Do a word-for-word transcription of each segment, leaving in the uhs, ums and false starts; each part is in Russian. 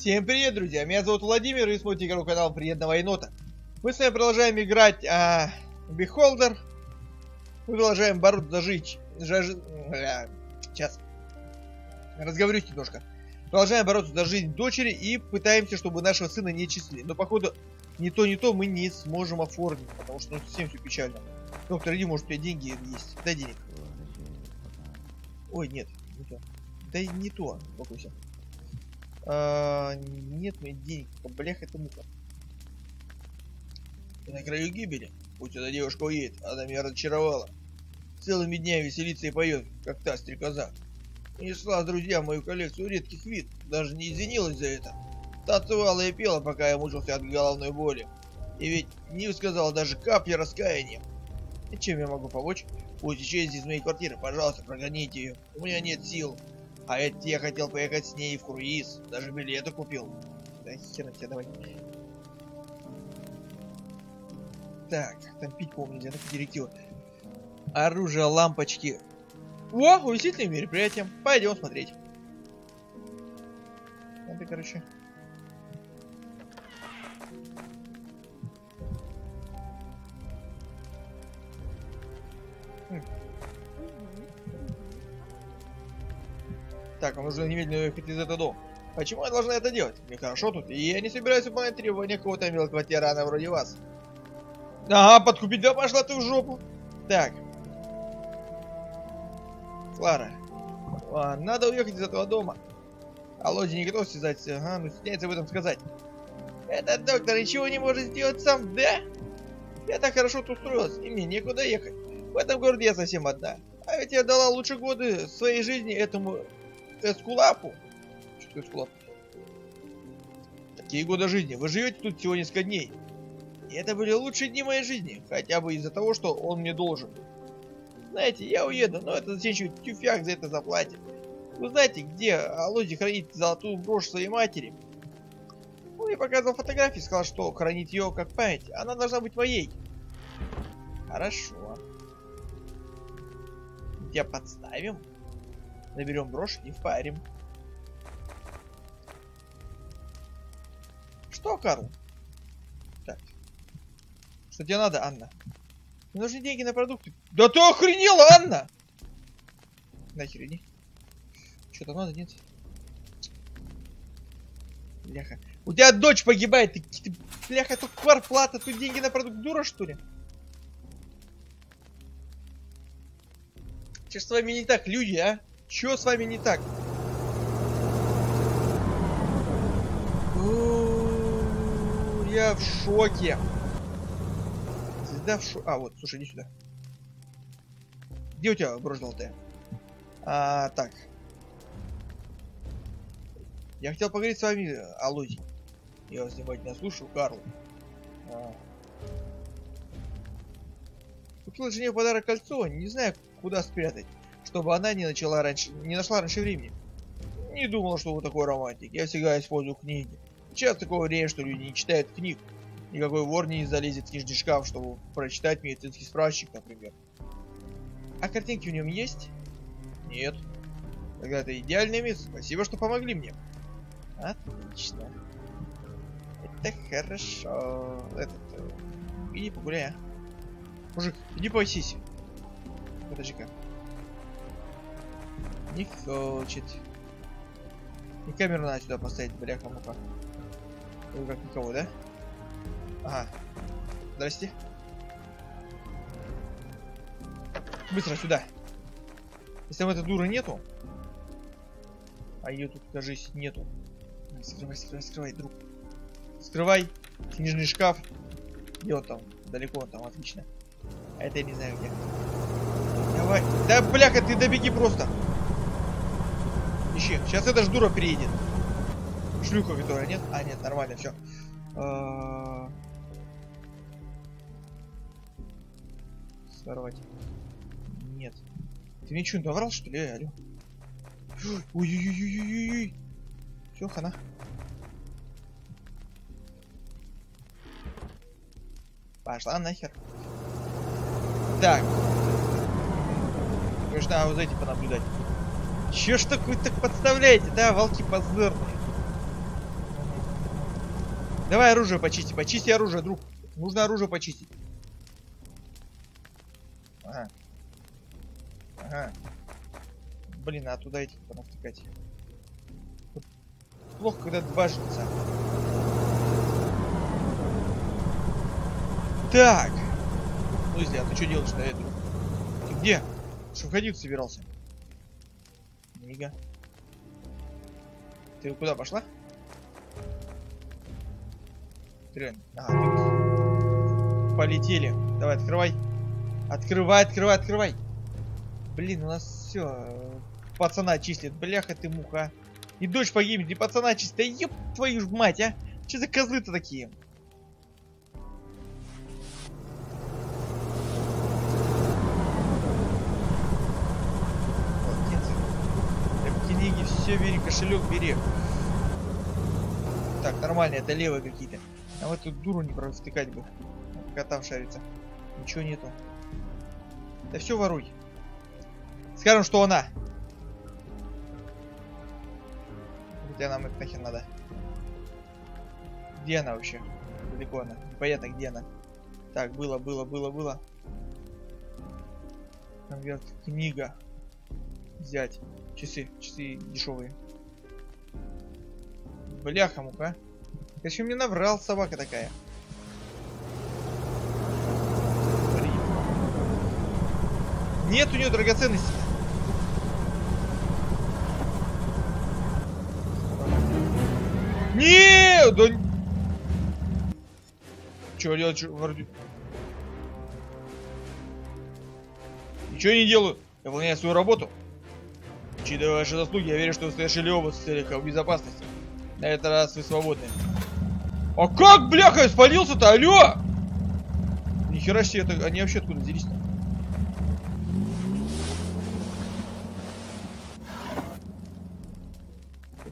Всем привет, друзья! Меня зовут Владимир, и смотрите игровой канал Приятного и нота. Мы с вами продолжаем играть а, в Beholder. Мы продолжаем бороться за жизнь. Жаж... Сейчас. Разговорюсь немножко. Продолжаем бороться за жизнь дочери и пытаемся, чтобы нашего сына не числили. Но походу, ни то, ни то мы не сможем оформить, потому что ну, совсем все печально. Доктор, иди, может у тебя деньги есть. Дай денег. Ой, нет, не то. Да не то, покуйся. А, нет моих денег, блях, это мука. Ты на краю гибели? Пусть эта девушка уедет, она меня разочаровала. Целыми днями веселится и поет, как та стрекоза. Несла, друзья, мою коллекцию редких вид, даже не извинилась за это. Танцевала и пела, пока я мучился от головной боли. И ведь не высказала даже капли раскаяния. И чем я могу помочь? Пусть исчезнет из моей квартиры, пожалуйста, прогоните ее. У меня нет сил. А это я хотел поехать с ней в круиз. Даже билеты купил. Да хера тебе, давай. Так, там пить, помню, где-то директива. Оружие, лампочки. О, увеселительным мероприятием. Пойдем смотреть. Надо, короче. Так, нам нужно немедленно уехать из этого дома. Почему я должна это делать? Мне хорошо тут, и я не собираюсь выполнять требования какого-то мелкого тирана вроде вас. Ага, подкупить, да пошла ты в жопу. Так. Клара. А, надо уехать из этого дома. А Лоди не готов связать, ага, ну стесняется об этом сказать. Этот доктор ничего не может сделать сам, да? Я так хорошо тут устроилась, и мне некуда ехать. В этом городе я совсем одна. А ведь я дала лучшие годы своей жизни этому... Эскулапу? Что такое эскулап? Такие годы жизни. Вы живете тут всего несколько дней. И это были лучшие дни моей жизни. Хотя бы из-за того, что он мне должен. Знаете, я уеду, но это зачем тюфяк за это заплатит. Вы знаете, где Алоди хранит золотую брошь своей матери? Он мне показал фотографии, сказал, что хранить ее как память. Она должна быть моей. Хорошо. Тебя подставим. Наберем брошь и впарим. Что, Карл? Так. Что тебе надо, Анна? Мне нужны деньги на продукты. Да ты охренела, Анна! Нахер иди. Что-то надо, нет? Бляха. У тебя дочь погибает. Ты, ты, бляха, тут кварплата, тут деньги на продукты. Дура, что ли? Че с вами не так, люди, а? Чё с вами не так? О, я в шоке. Всегда в шоке. А, вот, слушай, иди сюда. Где у тебя брошь золотая? А, так. Я хотел поговорить с вами о Лоди. Я вас внимательно слушаю, Карл. А. Купила жене в подарок кольцо, не знаю, куда спрятать. Чтобы она не начала раньше, не нашла раньше времени. Не думал, что вы такой романтик. Я всегда использую книги. Сейчас такое время, что люди не читают книг. Никакой вор не залезет в книжный шкаф, чтобы прочитать медицинский справочник, например. А картинки в нем есть? Нет. Тогда это идеальное место. Спасибо, что помогли мне. Отлично. Это хорошо. Этот... Иди погуляй, а. Мужик, иди поосись. Подожди-ка. Не хочет. И камеру надо сюда поставить, бляха, муха. Ну как никого, да? Ага. Здрасте. Быстро сюда. Если там этой дуры нету. А ее тут, кажись, нету. Скрывай, скрывай, скрывай, друг. Скрывай. Книжный шкаф. Где он там? Далеко он там, отлично. А это я не знаю где. Давай. Да, бляха, ты добеги просто. Сейчас эта ж дура приедет. Шлюха, которая нет. А, нет, нормально, все. Сорвать. Нет. Ты мне что, наврал, что ли? Алло. Ой-ой-ой-ой-ой-ой. Все, хана. Пошла нахер. Так. Конечно, надо вот за этим понаблюдать. Чё ж так вы так подставляете, да, волки позорные? Давай оружие почисти. Почисти оружие, друг. Нужно оружие почистить. Ага. Ага. Блин, а туда идти потом втыкать. Тут плохо, когда два жильца. Так. Ну, если, а ты что делаешь на эту? Ты где? Что уходил собирался? Нига. Ты куда пошла? Трен. Ага, полетели. Давай, открывай. Открывай, открывай, открывай. Блин, у нас все. Пацана чистят. Бляха ты муха. И дочь погибнет, и пацана чистят. Еб твою ж мать, а. Че за козлы-то такие? Деньги, все, бери, кошелек бери. Так, нормально, это левые какие-то. А вот эту дуру не провтыкать бы. Пока там шарится. Ничего нету. Да все воруй. Скажем, что она. Где нам это нахер надо? Где она вообще? Далеко она. Непонятно, где она. Так, было, было, было, было. Конверт, книга. Взять. Часы, часы дешевые. Бляха-мука. Зачем мне наврал собака такая? Блин. Нет у нее драгоценности. Нет, да... Чего делать? Вроде... Ничего не делаю. Я выполняю свою работу. Учитывая ваши заслуги, я верю, что вы совершили оба в целях безопасности. На этот раз вы свободны. А как, бляха, испалился-то? Алло! Нихера себе, это... они вообще откуда взялись-то?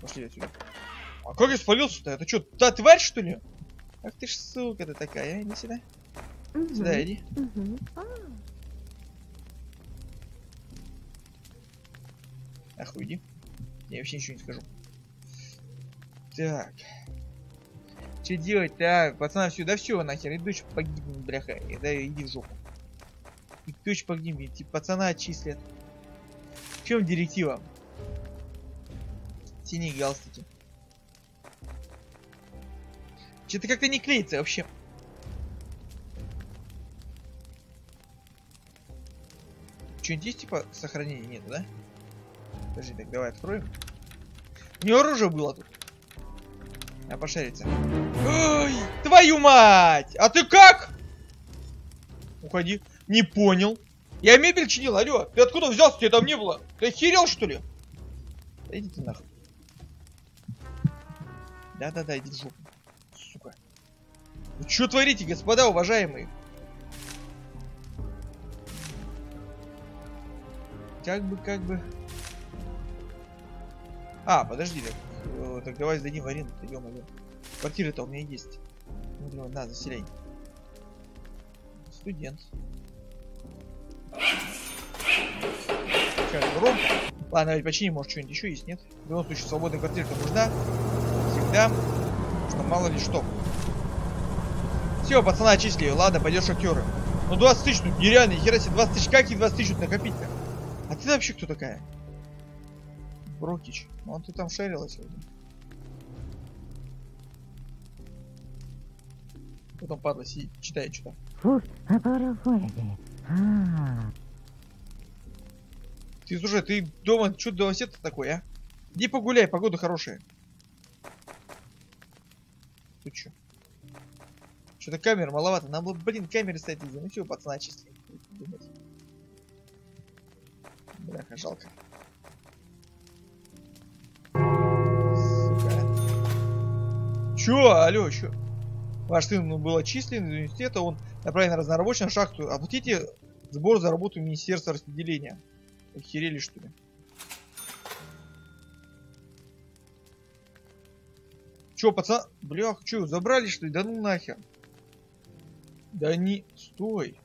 Пошли отсюда. А как испалился-то? Это что, та тварь, что ли? Ах ты ж сука ты такая, иди сюда. Угу. Сюда иди. Угу. Ах, уйди. Я вообще ничего не скажу. Так. Что делать-то? Пацана, все, да все нахер. И дочь погибнет, бляха. И, да, иди в жопу. И дочь погибнет. И пацана отчислят. В чем директива? Синие галстуки. Что-то как-то не клеится вообще. Что-нибудь есть типа сохранения? Нет, да? Подожди, так давай откроем. Не оружие было тут. А пошарится. Ой, твою мать! А ты как? Уходи. Не понял. Я мебель чинил, алло. Ты откуда взялся? Тебя там не было. Ты охерел, что ли? Да иди ты нахуй. Да-да-да, иди в жопу. Сука. Вы что творите, господа, уважаемые? Как бы, как бы... А, подожди, так, э, так давай сдадим в аренду, идем, идем. Квартира-то у меня есть. Ну, на, заселение. Студент. Сейчас, беру. Ладно, ведь почини, может, что-нибудь еще есть, нет? В любом случае, свободная квартира-то нужна. Всегда. Что мало ли что. Все, пацана отчислили. Ладно, пойдешь актеры. Ну, двадцать тысяч тут нереально, хера себе, двадцать тысяч, как и двадцать тысяч тут накопить-то? А ты вообще кто такая? Брюкич, он ты там шарила сегодня. Потом падла сидит, читает что-то. Фу, а ты слушай, ты дома, что домосед-то такой, а? Иди погуляй, погода хорошая. Тут что? Что-то камер маловато, нам было, блин, камеры стоят из-за. Ну все, пацаны, очистили. Бляха, жалко. Чё? Алло, чё? Ваш сын был отчислен из университета, он направлен на разнорабочную шахту. Оплатите сбор за работу Министерства распределения. Охерели, что ли? Чё, пацан? Блях, чё, забрали, что ли? Да ну нахер. Да не... Стой.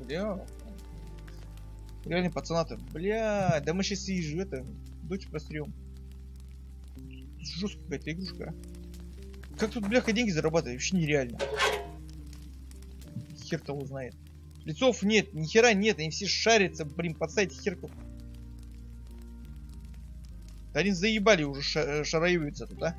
Бля. Реально, пацана-то. Бля, да мы сейчас и же это. Дочь прострем. Жесткая какая-то игрушка. Как тут, бляха, деньги зарабатывать? Вообще нереально. Хер того знает. Лицов нет, ни хера нет, они все шарятся, блин, подставить херку. Они заебали уже, ша шараиваются тут, а?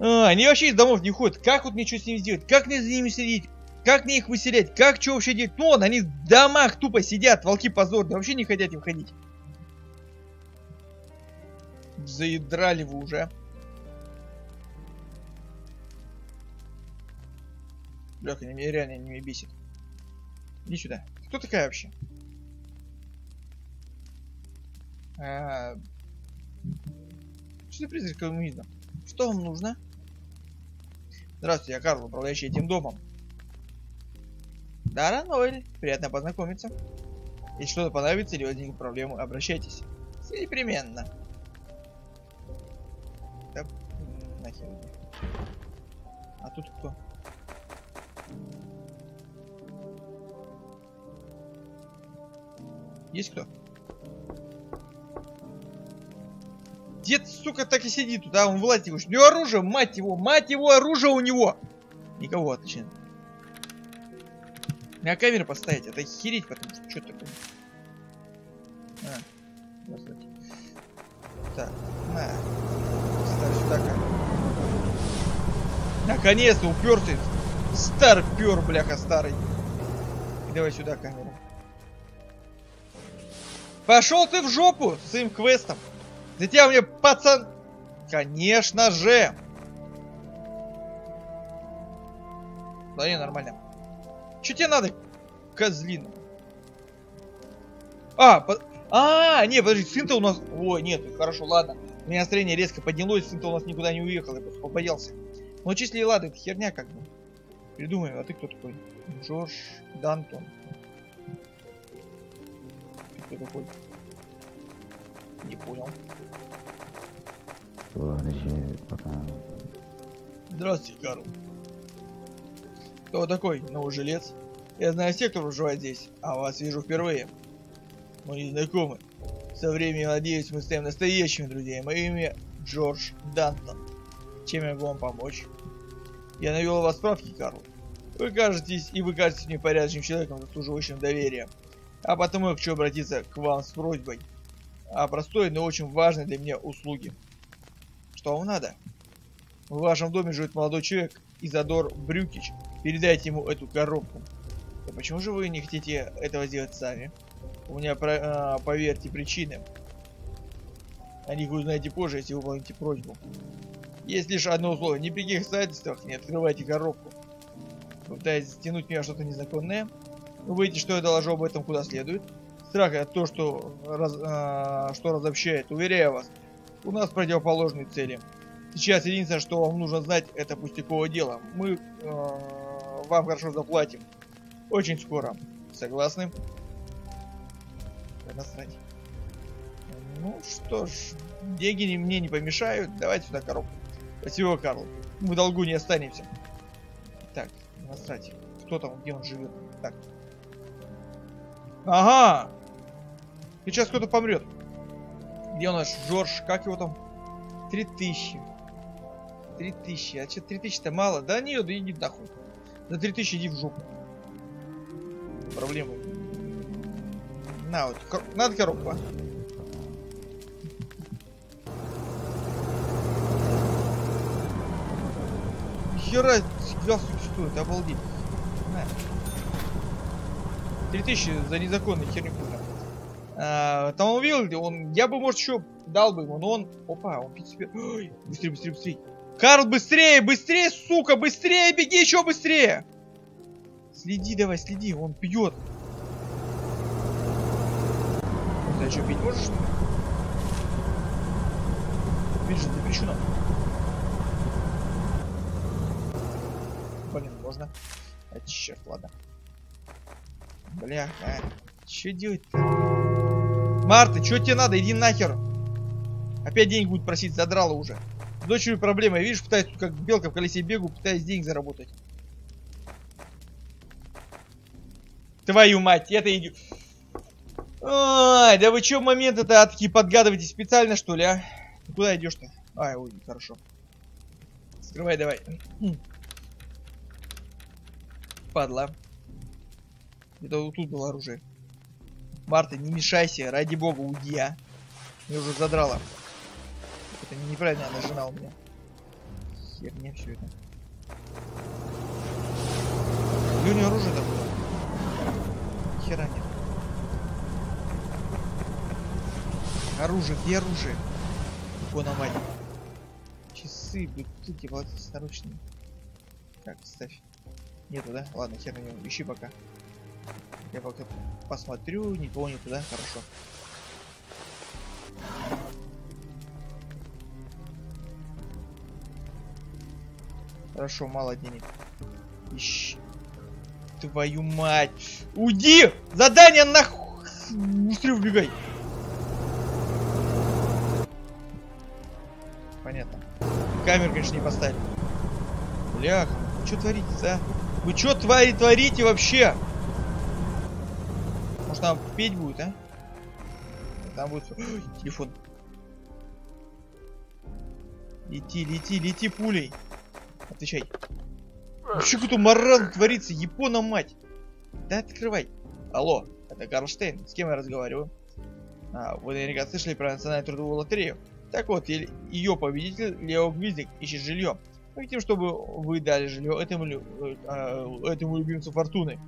а? Они вообще из домов не ходят. Как вот мне что с ними сделать? Как мне за ними следить? Как мне их выселять? Как что вообще делать? Ну, они в домах тупо сидят, волки позорные, вообще не хотят им ходить. Заедрали вы уже. Бляха, они меня реально не бесит. Иди сюда. Кто такая вообще? А... Что ты призрак коммунизма? Что вам нужно? Здравствуйте, я Карл, управляющий этим домом. Дара Ноэль, приятно познакомиться. Если что-то понравится или возникнут проблемы, обращайтесь. Все непременно. Так, нахер. А тут кто? Есть кто? Дед, сука, так и сидит тут, а он Владимир. У него оружие, мать его, мать его, оружие у него. Никого, отлично. На камеру поставить, это херить, потому что что такое. А, так, на. Ставь сюда камеру. Наконец-то упертый. Старпер, бляха, старый. И давай сюда камеру. Пошел ты в жопу с своим квестом. За тебя мне пацан... Конечно же. Да не, нормально. Че тебе надо, козлина? А, под... а, не, подожди, сын-то у нас... Ой, нет, хорошо, ладно. У меня настроение резко поднялось, сын-то у нас никуда не уехал, я просто побоялся. Ну, числи, ладно, это херня как бы. Придумай, а ты кто такой? Джордж Дантон. Ты кто такой? Не понял. Здравствуйте, Карл. Кто такой? Новый жилец. Я знаю всех, кто проживает здесь, а вас вижу впервые. Мы не знакомы. Со временем, надеюсь, мы станем настоящими друзьями. Мое имя Джордж Дантон. Чем я могу вам помочь? Я навел у вас справки, Карл. Вы кажетесь, и вы кажетесь мне порядочным человеком, заслуживающим доверия. А потому я хочу обратиться к вам с просьбой о простой, но очень важной для меня услуги. Что вам надо? В вашем доме живет молодой человек, Изадор Брюкич. Передайте ему эту коробку. Да почему же вы не хотите этого сделать сами? У меня, а, поверьте, причины. О них вы узнаете позже, если вы выполните просьбу. Есть лишь одно условие. Ни при каких обстоятельствах не открывайте коробку. Вы пытаетесь стянуть меня что-то незаконное. Увидите, что я доложу об этом куда следует. Страх — это то, что, раз, э, что разобщает. Уверяю вас, у нас противоположные цели. Сейчас единственное, что вам нужно знать, это пустяковое дело. Мы э, вам хорошо заплатим. Очень скоро. Согласны? Насрать. Ну что ж, деньги мне не помешают. Давайте сюда коробку. Спасибо, Карл. Мы в долгу не останемся. Так, насрать. Кто там, где он живет? Так. Ага! Сейчас кто-то помрет. Где у нас Жорж? Как его там? Три тысячи. Три тысячи. А что, три тысячи-то мало? Да нет, да иди нахуй. За три тысячи иди в жопу. Проблемы. На, вот. Кор... Надо коробку, а? Хера, галстук стоит, обалдеть. три тысячи за незаконную херню. А, там он увидел, он, я бы, может, еще дал бы ему, но он... Опа, он теперь... Ой, быстрее, быстрее, быстрее. Карл, быстрее, быстрее, сука, быстрее, беги еще быстрее. Следи, давай, следи, он пьет. Ты что, пить можешь, что ли? Пить же запрещено. Блин, можно. А черт, ладно. Бля, а, что делать-то? Марта, что тебе надо? Иди нахер. Опять денег будут просить, задрала уже. С дочерью проблема. Видишь, пытаюсь тут как белка в колесе бегу, пытаюсь денег заработать. Твою мать, это идиот. Ай, да вы чё в момент это адки подгадываете специально, что ли, а? Ты куда идешь-то? Ай, ой, хорошо. Скрывай давай. Падла. Это вот тут было оружие. Марта, не мешайся, ради бога, уйди, а. Меня уже задрала. Это неправильно, она жена у меня. Херня все это. И у нее оружие там было. Хера нет. Оружие, где оружие? О, на мать. Часы, бутылки, платочные. Так, ставь. Нету, да? Ладно, хер на него. Ищи пока. Я пока посмотрю, никого нету, да? Хорошо. Хорошо, мало денег. Ищи. Твою мать. Уйди! Задание нахуй! Быстрее убегай! Понятно. Камеру, конечно, не поставили. Бляха, вы что творите-то, а? Вы что твари творите вообще? Может, там петь будет, а? Там будет... Ой, телефон. Лети, лети, лети пулей. Отвечай. Че какой-то маран творится, япона мать. Да открывай. Алло, это Карлштейн. С кем я разговариваю? А, вы наверняка слышали про национальную трудовую лотерею. Так вот, ее победитель Лео Гвиздек ищет жилье. Мы хотим, чтобы вы дали жилье этому, э, этому любимцу Фортуны.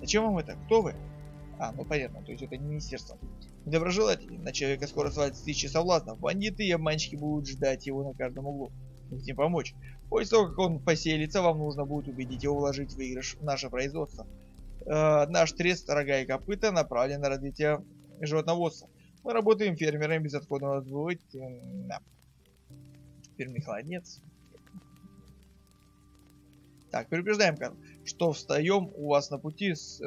Зачем вам это? Кто вы? А, ну понятно, то есть это не министерство. Недоброжелатели. На человека скоро свалится тысячи соблазнов. Бандиты и обманщики будут ждать его на каждом углу. Хотим помочь. После того, как он посеялится, вам нужно будет убедить его вложить выигрыш в наше производство. Э, наш трест «Рога и копыта» направлен на развитие животноводства. Мы работаем фермерами безотходного сбыта. Да. Фермерный холодец. Так, предупреждаем, что встаем у вас на пути, с, э,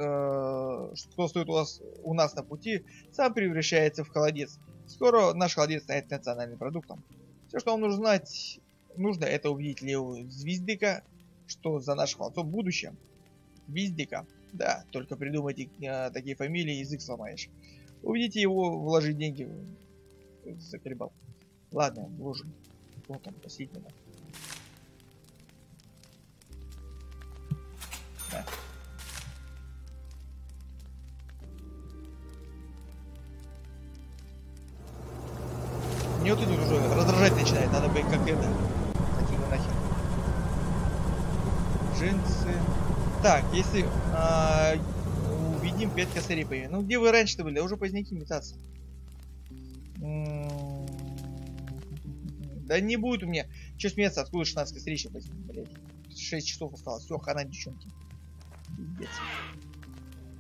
что стоит у вас у нас на пути, сам превращается в холодец. Скоро наш холодец станет национальным продуктом. Все, что вам нужно знать, нужно это увидеть Лео Гвиздека, что за нашим холодцом будущее. Гвиздека. Да, только придумайте э, такие фамилии, язык сломаешь. Увидите его, вложить деньги. Заколебал. Ладно, вложим. Вот он, последний. Да. Мне вот тут уже раздражать начинает. Надо бы как это. Отсюда нахер. Джинсы. Так, если... А Видим пять косарей появилось. Ну где вы раньше-то были? Я уже поздняки метаться. Да не будет у меня. Че смеяться, откуда шестнадцать косарей еще поздняки, блядь. шесть часов осталось. Все, хана, девчонки. Пиздец.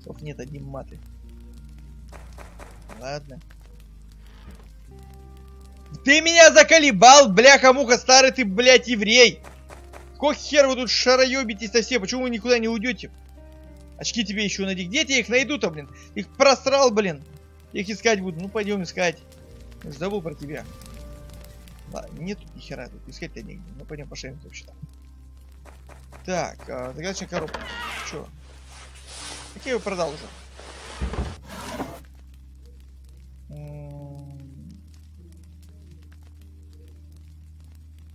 Слов нет, одни маты. Ладно. Ты меня заколебал, бляха-муха, старый ты, блядь, еврей! Какой хер вы тут шароебитесь-то все? Почему вы никуда не уйдете? Очки тебе еще найди. Где я их найду-то, блин? Их просрал, блин. Их искать буду. Ну, пойдем искать. Я же забыл про тебя. Ладно, нет тут ни хера. Тут искать-то негде. Ну, пойдем пошарим вообще-то. Так, а, загадочная коробка. Че? Так я ее продал уже.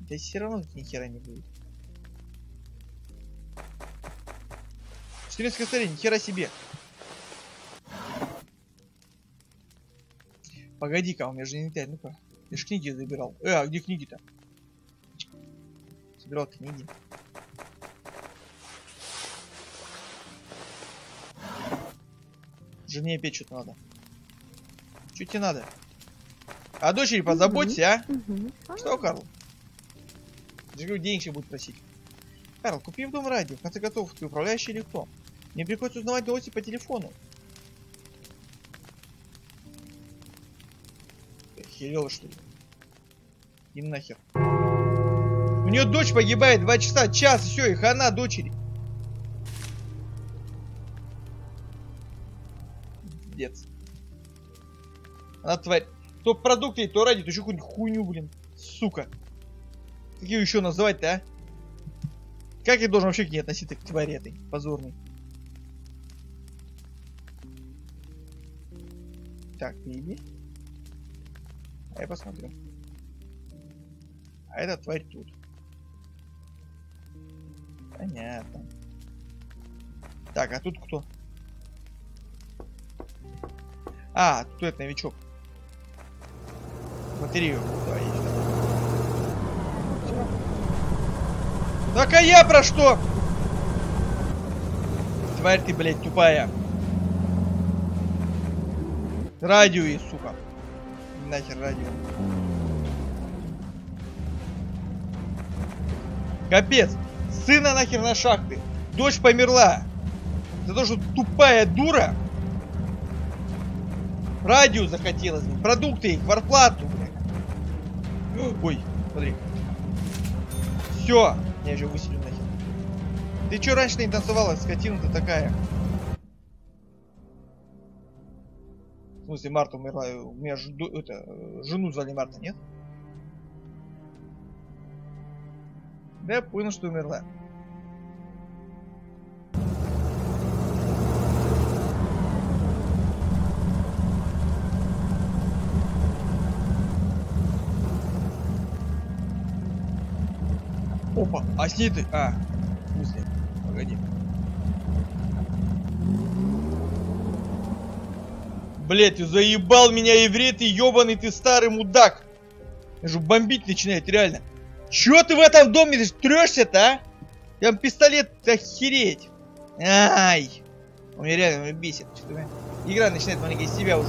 Да все равно тут ни хера не будет. четырнадцать косарей, ни хера себе. Погоди-ка, у меня же не летает, ну-ка. Я же книги забирал. Э, а где книги-то? Собирал книги. Жене опять что-то надо. Что тебе надо? А дочери позаботься, а? Что, Карл? Я же говорю, денег сейчас будут просить. Карл, купи в дом радио. В конце концов, ты управляющий или кто? Мне приходится узнавать новости по телефону. Херело, что ли? Им нахер. У нее дочь погибает два часа, час, все, и хана дочери. Дец. Она тварь. То продукты, то ради, то еще какую-нибудь хуйню, блин. Сука. Как ее еще называть-то, а? Как я должен вообще к ней относиться, к твари этой? Позорный. Так, не иди. А я посмотрю. А эта тварь тут. Понятно. Так, а тут кто? А, тут этот новичок. Смотри его. Давай, иди сюда. Так, а я про что? Тварь ты, блядь, тупая. Радио и, сука. Нахер радио. Капец. Сына нахер на шахты. Дочь померла. За то, что тупая дура. Радио захотелось. Продукты, квартплату, блядь. Ой, смотри. Все. Я еще выселю нахер. Ты че раньше не танцевала, скотина-то такая? В смысле, Марта умерла. У меня ж... это... жену звали Марта, нет? Да я понял, что умерла. Опа, а с ней ты... А, в смысле? Погоди. Блять, ты заебал меня, еврей, ты ебаный, ты старый мудак. Я же бомбить начинает, реально. Чё ты в этом доме трёшься-то, а? Там пистолет, охереть. Ай. Он меня реально меня бесит. Игра начинает маленько из себя уже.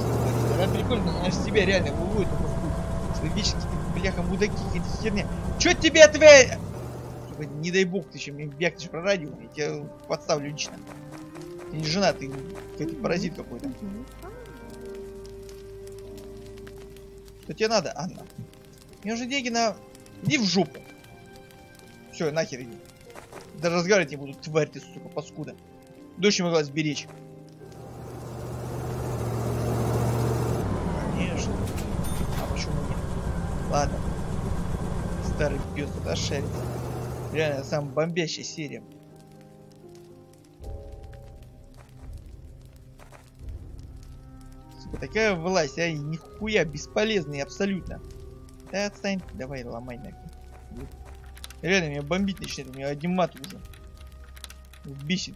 Она прикольно, она с тебя реально выводит. Вечно ты, бляха, мудаки, какие-то херня. Чё тебе ответ? Не дай бог, ты еще мне бякнешь про радио, я тебя подставлю лично. Ты не жена, ты, ты паразит какой-то. Что тебе надо, Анна? Мне уже деньги на... Иди в жопу. Все, нахер иди. Даже разговаривать не буду, тварь ты, сука, паскуда. Дочь не могла сберечь. Конечно. А почему нет? Ладно. Старый пёс тут ошарится. Реально, самая бомбящая серия. Сука, такая власть, а нихуя бесполезная абсолютно. Да отстань, давай ломай нахер. Реально меня бомбить начинает, у меня один мат уже. Бесит.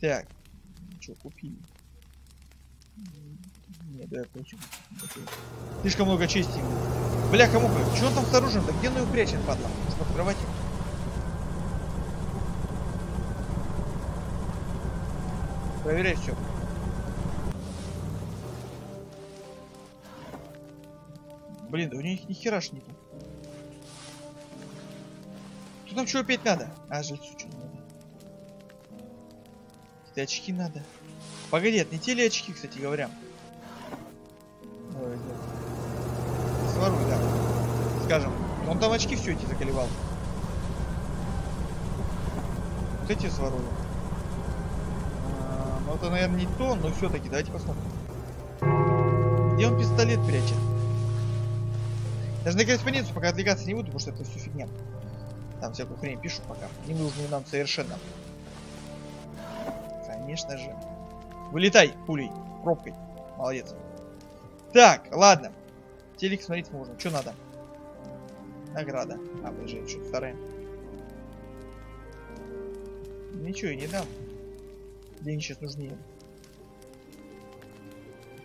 Так, что купили? Нет, давай получим. Слишком много чести ему. Бля, кому-ка, чё он там с оружием? Да где он его прячет, падла? Под кроватью. Проверяй все. Блин, да у них ни хера ж нету. Тут нам чего опять надо? А, жильцу что надо? Какие-то очки надо. Погоди, отнесли ли очки, кстати говоря? Ой, да. Своруй, да. Скажем. Он там очки все эти заколевал. Вот эти своруют. А, ну это, наверное, не то, но все-таки давайте посмотрим. Где он пистолет прячет? Даже на корреспонденцию пока отвлекаться не буду, потому что это все фигня. Там всякую хрень пишут пока. Не нужны нам совершенно. Конечно же. Вылетай пулей, пробкой. Молодец. Так, ладно. Телек смотреть можно. Что надо? Награда. А, ближе, что-то вторая. Ничего я не дам. Деньги сейчас нужнее.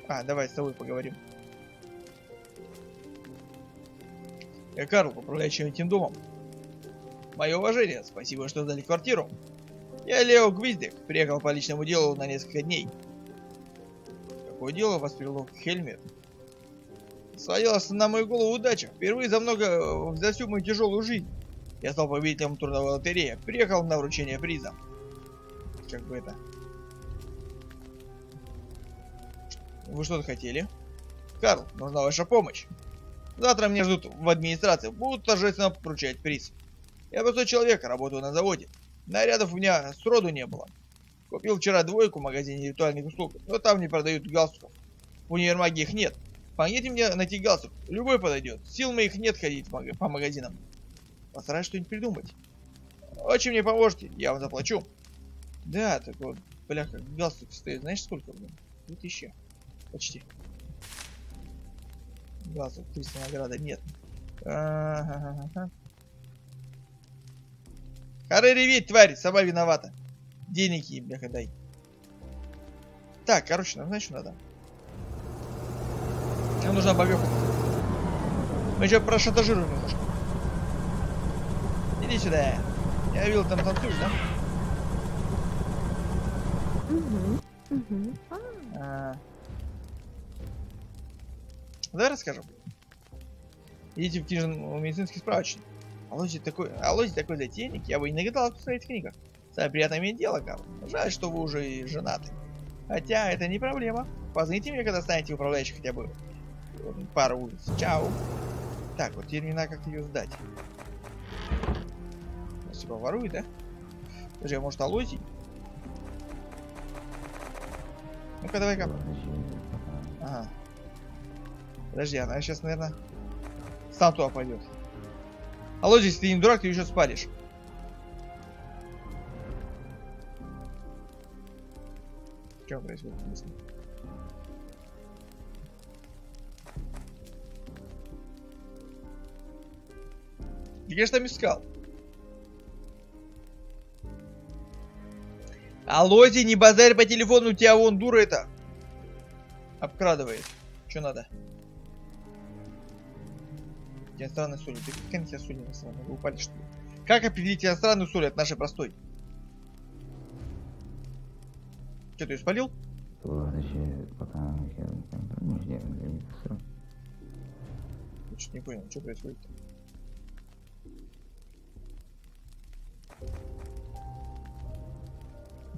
А, давай с тобой поговорим. Я Карл, управляющий этим домом. Мое уважение, спасибо, что дали квартиру. Я Лео Гвиздек, приехал по личному делу на несколько дней. Какое дело вас привело к Хельме? Свалилась на мою голову удача. Впервые за много, за всю мою тяжелую жизнь. Я стал победителем турнира лотереи. Приехал на вручение приза. Как бы это? Вы что-то хотели? Карл, нужна ваша помощь. Завтра меня ждут в администрации, будут торжественно поручать приз. Я простой человек, работаю на заводе. Нарядов у меня сроду не было. Купил вчера двойку в магазине ритуальных услуг, но там не продают галстуков. В универмаге их нет. Помогите мне найти галстук, любой подойдет. Сил моих нет ходить по магазинам. Постараюсь что-нибудь придумать. Очень мне поможете, я вам заплачу. Да, такой, бляха, галстук стоит, знаешь сколько? Две тысячи. почти. Глазу триста награды нет. А-га-га-га. Хоры реветь, тварь, сама виновата. Денег ей, бляха, дай. Так, короче, нам, знаешь, что надо? Нам нужна бабёха. Мы еще прошантажируем немножко. Иди сюда. Я видел, там танцуешь, да? Угу, угу. А-а-а. Давай расскажем. Идите в книжный медицинский справочник. А лози такой, а лози такой затейник, я бы и нагадал в своих книгах. Самое приятное дело, Карл. Жаль, что вы уже и женаты. Хотя это не проблема. Позвоните мне, когда станете управляющим хотя бы пару улиц. Чау. Так, вот теперь не надо как ее сдать. Спасибо, ворует, да? Подожди, а может Алози? Ну-ка, давай-ка. Ага. Подожди, она сейчас, наверное, сам туда пойдет. Алло, здесь ты не дурак, ты еще спалишь. Что происходит? Ты, конечно, там искал. Алози, не базарь по телефону, у тебя вон дура это. Обкрадывает. Что надо? Я странную соль. Ты как они тебя солили на самом деле? Вы упали, что ли? Как определить тебя странную соль от нашей простой? Что, ты ее спалил? Я что-то не понял, что происходит -то?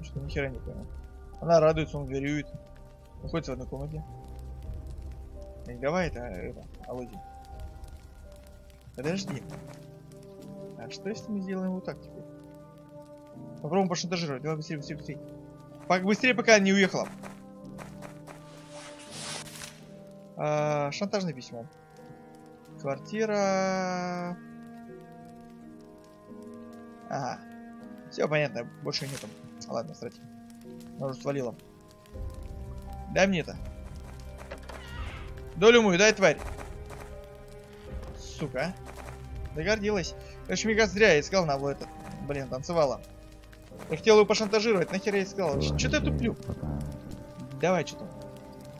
Что-то ни хера не понял. Она радуется, он горюет. Находится в одной комнате. И давай это, это, Алоди. Подожди. А что если мы сделаем вот так теперь? Попробуем пошантажировать. Давай быстрее, быстрее, быстрее. По быстрее, пока не уехала. А, шантажное письмо. Квартира. Ага. Все понятно, больше нету. Ладно, стратегия. Она уже свалила. Дай мне это. Долю мою, дай, тварь. Сука. Догордилась. Короче, мега зря я искал, она была это, блин, танцевала. Я хотел ее пошантажировать, нахер я искал. Че ты туплю? Давай, что там?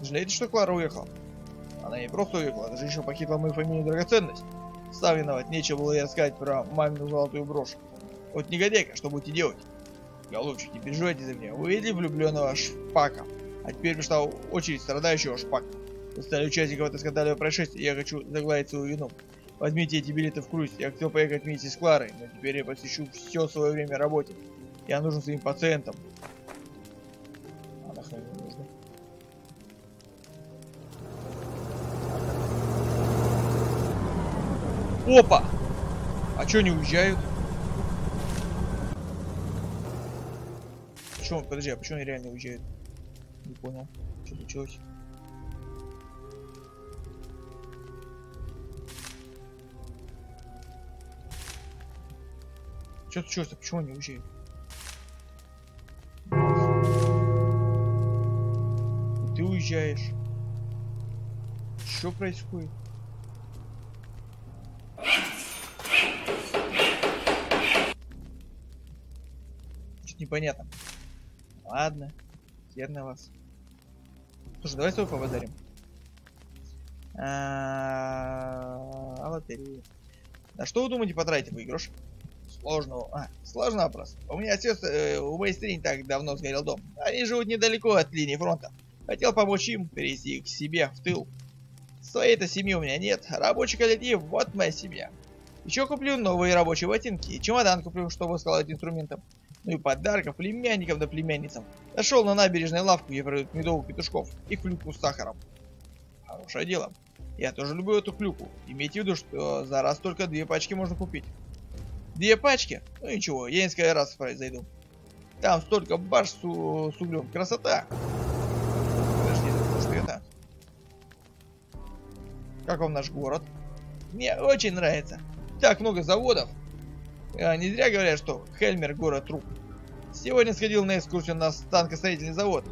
Жалеете, что Клара уехала? Она не просто уехала, даже еще похитила мою фамилию драгоценность. Сам виноват, нечего было я рассказать про мамину золотую брошь. Вот негодяйка, что будете делать? Голубчик, не переживайте за меня. Вы видели влюбленного шпака? А теперь пришла очередь страдающего шпака. Вы стали участником этого скандального происшествия, я хочу загладить свою вину. Возьмите эти билеты в круиз. Я хотел поехать вместе с Кларой, но теперь я посвящу все свое время работе. Я нужен своим пациентам. А нахрен не нужно. Опа! А чё не уезжают? Почему? Подожди, а почему они реально уезжают? Не понял. Что случилось? Чё случилось-то? Почему они уезжают? И ты уезжаешь. Что происходит? Чё-то непонятно. Ладно. Хер на вас. Слушай, давай с тобой побазарим. А лотерея. На что вы думаете потратить выигрыш? Сложного. А, сложный вопрос. У меня отец, э, у моей сестры не так давно сгорел дом. Они живут недалеко от линии фронта. Хотел помочь им перейти к себе в тыл. Своей-то семьи у меня нет. Рабочий коллектив, вот моя семья. Еще куплю новые рабочие ботинки. И чемодан куплю, чтобы складывать инструментом. Ну и подарков племянникам да племянницам. Нашел на набережной лавку, где продают медовых петушков и клюкву с сахаром. Хорошее дело. Я тоже люблю эту клюкву. Имейте в виду, что за раз только две пачки можно купить. Две пачки? Ну ничего, я несколько раз зайду. Там столько баш с, у... с углем. Красота! Подожди, это что это? Как вам наш город? Мне очень нравится. Так много заводов. А, не зря говорят, что Хельмер город труп. Сегодня сходил на экскурсию на станкостроительный завод.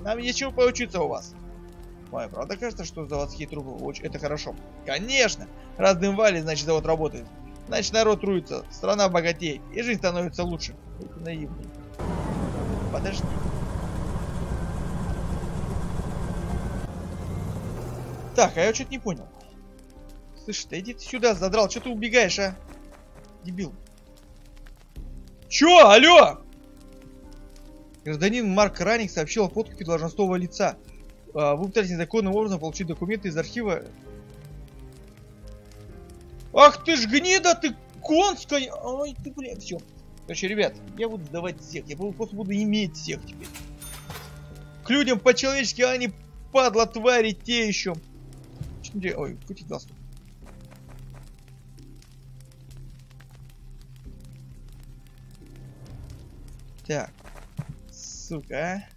Нам есть чего поучиться у вас. Вам правда кажется, что заводские трубы очень... это хорошо? Конечно! Раз дым валит, значит завод работает. Значит народ трудится, страна богатеет, и жизнь становится лучше. Это наивный. Подожди. Так, а я что-то не понял. Слышь, ты иди сюда, задрал. Что ты убегаешь, а? Дебил. Чё? Алло! Гражданин Марк Ранник сообщил о подкупе должностного лица. Вы пытались незаконным образом получить документы из архива... Ах ты ж гнида, ты конская! Ой, ты, блядь, все. Короче, ребят, я буду сдавать всех. Я просто буду иметь всех теперь. К людям по-человечески, а они, падла, твари, те еще. Ой, крутить глаз. Так. Сука, а?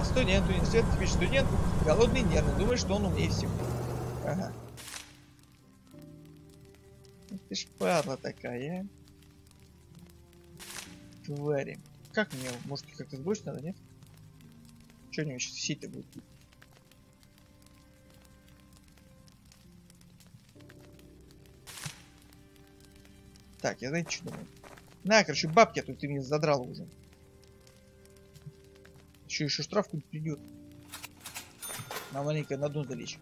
А, студент, университет, Twitch студент, голодный, нервный, думает, что он умнее всего. Ага. Ты ж падла такая, твари. Как мне, может, как-то сбросить надо, нет? Чё у него сейчас сеть-то будет? Так, я знаете, что думаю? На, короче, бабки, а тут ты меня задрал уже. Еще еще штраф куда-то придет. Нам маленько на дно залечь.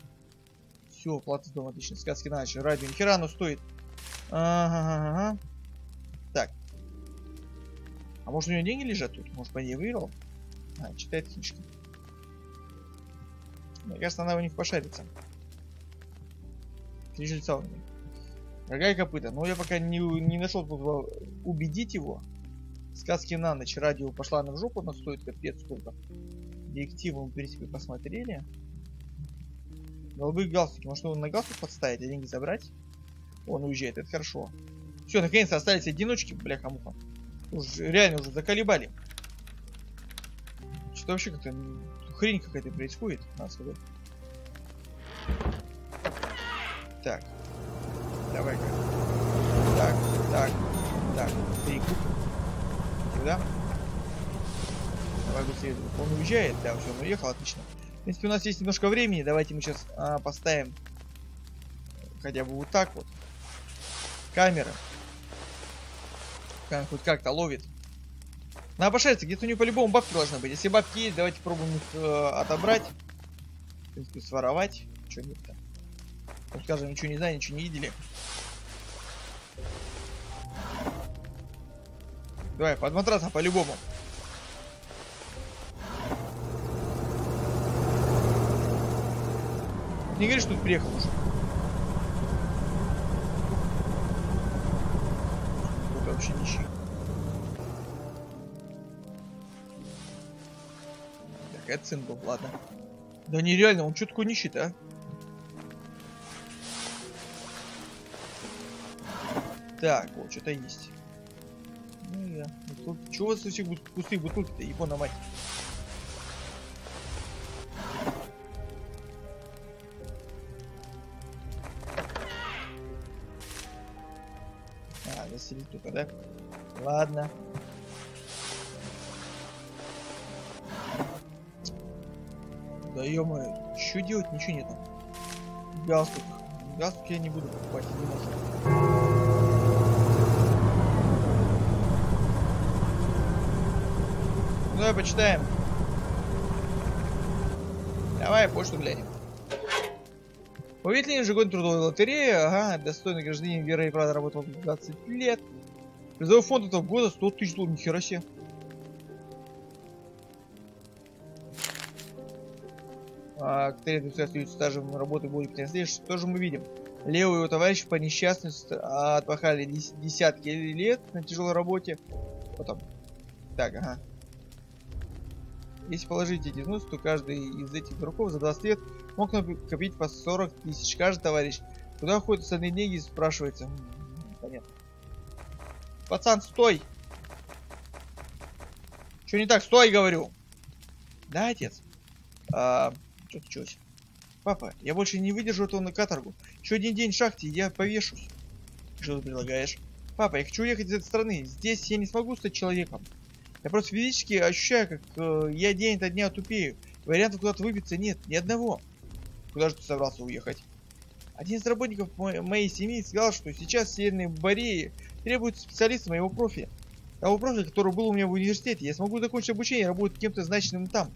Все, плата с дома, отлично. Сказки на ночь. Радио ни хера, но стоит. Ага, ага, ага. Так. А может у него деньги лежат тут? Может, по ней выиграл? А, читает книжки. Мне кажется, она у них пошарится. Три жильца у них. Рога и копыта. Но я пока не, не нашел способа убедить его. Сказки на ночь. Радио пошла на в жопу. Она стоит капец сколько. Директивы мы, в принципе, посмотрели. Голубые галстуки. Может, он на галстук подставить, а деньги забрать? Он уезжает. Это хорошо. Все, наконец-то остались одиночки. Бляха-муха. Уже, реально уже заколебали. Что вообще как-то... Хрень какая-то происходит. Надо сказать. Так. Давай-ка. Так, так, так. Перекуп. Сюда. Давай быстрее. Он уезжает. Да, все, он уехал. Отлично. В принципе, у нас есть немножко времени. Давайте мы сейчас а, поставим хотя бы вот так вот. Камера. Камера хоть как-то ловит. Надо пошариться. Где-то у нее по-любому бабки должны быть. Если бабки есть, давайте пробуем их э, отобрать. В принципе, своровать. Чего нет-то? Вот, скажем, ничего не знаю, ничего не видели. Давай, под матрасом по-любому. Не говори, что тут приехал уже. Тут вообще нищий. Так, это сын был, ладно. Да нереально, он что такой нищий, а? Так, вот, что-то есть. Ну я. Бутылки. Чего у вас у всех пустые бутылки-то, япона мать? А, засели только, да? Ладно. Да ё-моё, что делать? Ничего нет. Галстук. Галстук я не буду покупать, не может. Давай почитаем. Давай почту глянем. Увидели же год трудовой лотереи. Ага, достойный гражданин веры и правда работал двадцать лет. Призовой фонд этого года сто тысяч долларов. Нихера себе. А, к третьему стажу стажем работы более пятнадцати лет. Что же мы видим? Лео и его товарищи по несчастности отпахали десятки лет на тяжелой работе. Потом. Так, ага. Если положить эти взносы, то каждый из этих игроков за двадцать лет мог накопить по сорок тысяч. Каждый товарищ. Куда уходят остальные деньги, спрашивается. Понятно. Пацан, стой! Что не так? Стой, говорю! Да, отец? А, что случилось? Папа, я больше не выдержу этого на каторгу. Еще один день в шахте, я повешусь. Что ты предлагаешь? Папа, я хочу уехать из этой страны. Здесь я не смогу стать человеком. Я просто физически ощущаю, как э, я день до дня тупею. Вариантов куда-то выбиться нет, ни одного. Куда же ты собрался уехать? Один из работников мо моей семьи сказал, что сейчас в Северной Корее требуется специалист моего профиля. Того профиля, который был у меня в университете. Я смогу закончить обучение и работать кем-то значимым там.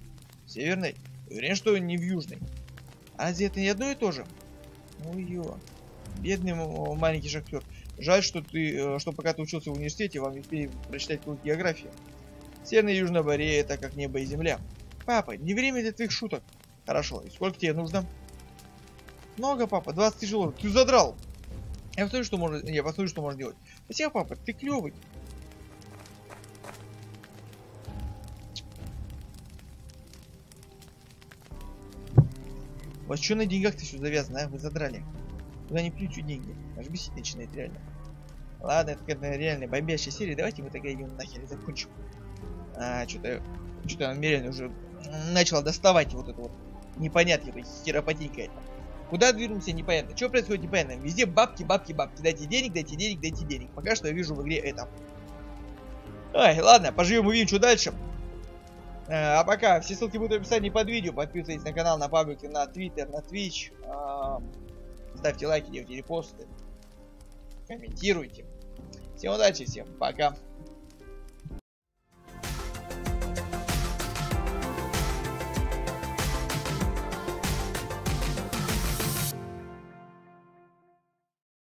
В Северной? Уверен, что не в Южной. А разве это не одно и то же? Ну ё. Бедный маленький шахтер. Жаль, что ты, что пока ты учился в университете, вам не успели прочитать курс географии. Северная и Южная Корея — это как небо и земля. Папа, не время для твоих шуток. Хорошо, и сколько тебе нужно? Много, папа, двадцать тысяч долларов. Ты задрал! Я посмотрю, что можно. Я посмотрю, что можно делать. Спасибо, папа, ты клёвый. Вот что на деньгах-то все завязано, а? Вы задрали. Куда не плюньте деньги. Аж бесить начинает реально. Ладно, это какая-то реальная бомбящая серия. Давайте мы тогда идем нахер и закончим. А, что-то... Что-то она реально уже начала доставать вот это вот непонятки, то есть херопатенька это. Куда двинемся, непонятно. Что происходит, непонятно. Везде бабки, бабки, бабки. Дайте денег, дайте денег, дайте денег. Пока что я вижу в игре это. Ай, ладно, поживем, увидим, что дальше. А пока, все ссылки будут в описании под видео. Подписывайтесь на канал, на паблике, на Twitter, на Twitch. Ставьте лайки, делайте репосты. Комментируйте. Всем удачи, всем пока.